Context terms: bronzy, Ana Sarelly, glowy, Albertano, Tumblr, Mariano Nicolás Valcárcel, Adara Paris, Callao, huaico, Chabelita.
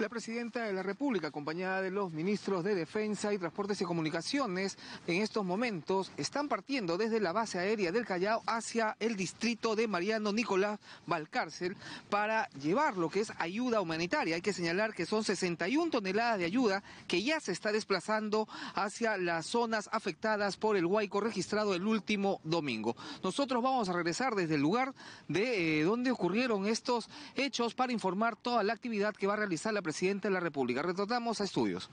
La presidenta de la República, acompañada de los ministros de Defensa y Transportes y Comunicaciones, en estos momentos están partiendo desde la base aérea del Callao hacia el distrito de Mariano Nicolás Valcárcel para llevar lo que es ayuda humanitaria. Hay que señalar que son 61 toneladas de ayuda que ya se está desplazando hacia las zonas afectadas por el huaico registrado el último domingo. Nosotros vamos a regresar desde el lugar de donde ocurrieron estos hechos para informar toda la actividad que va a realizar la Presidenta de la República. Retornamos a estudios.